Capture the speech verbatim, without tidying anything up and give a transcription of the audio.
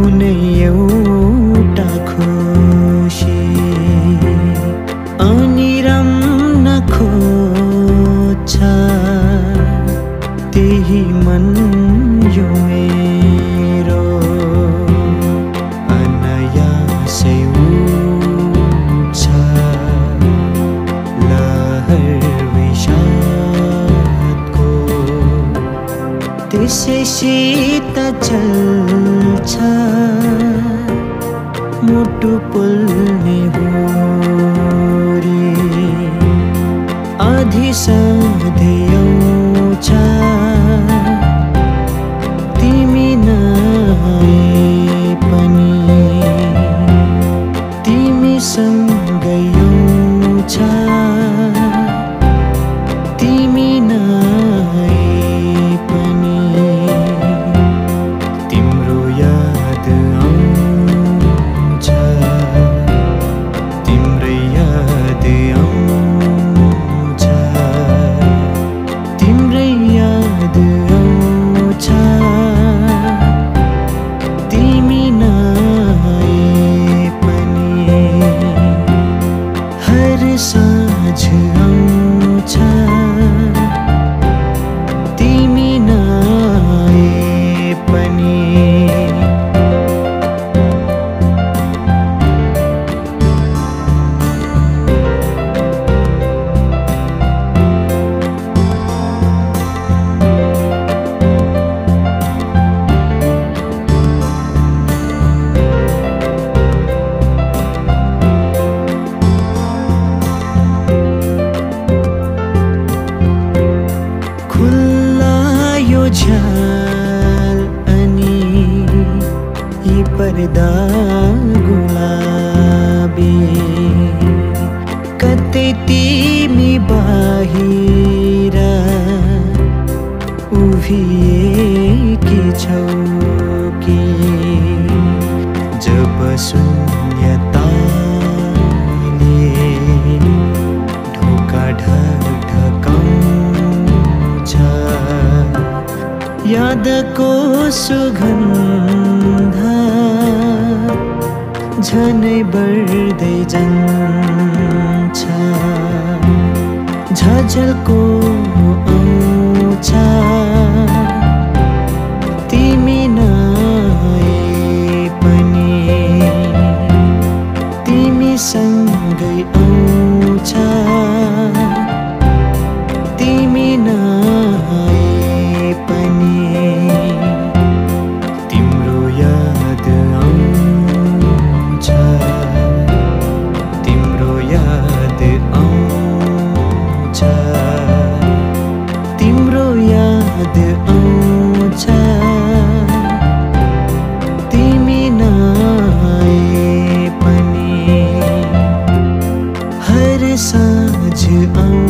कुनै एउटा खुसी अनिरम नखोज्छ त्यही मन यो मेरो अनायासै उठ्छ लहर विषादको त्यसैसित चल्छ मुटु पोल्ने हो रे आधी सधैँ आउँछ पर्दा गुलाबी कतै तिमी बाहिर उभिएकी छौ कि जब शून्यताले ढोका ढकढकाउँछ यादको सुगन्ध झनै बढ्दै जान्छ झझलको आउँछ तिमी नआए पनि तिमी सँगै आउँछ तिमी नआए पनि तिम्रो याद I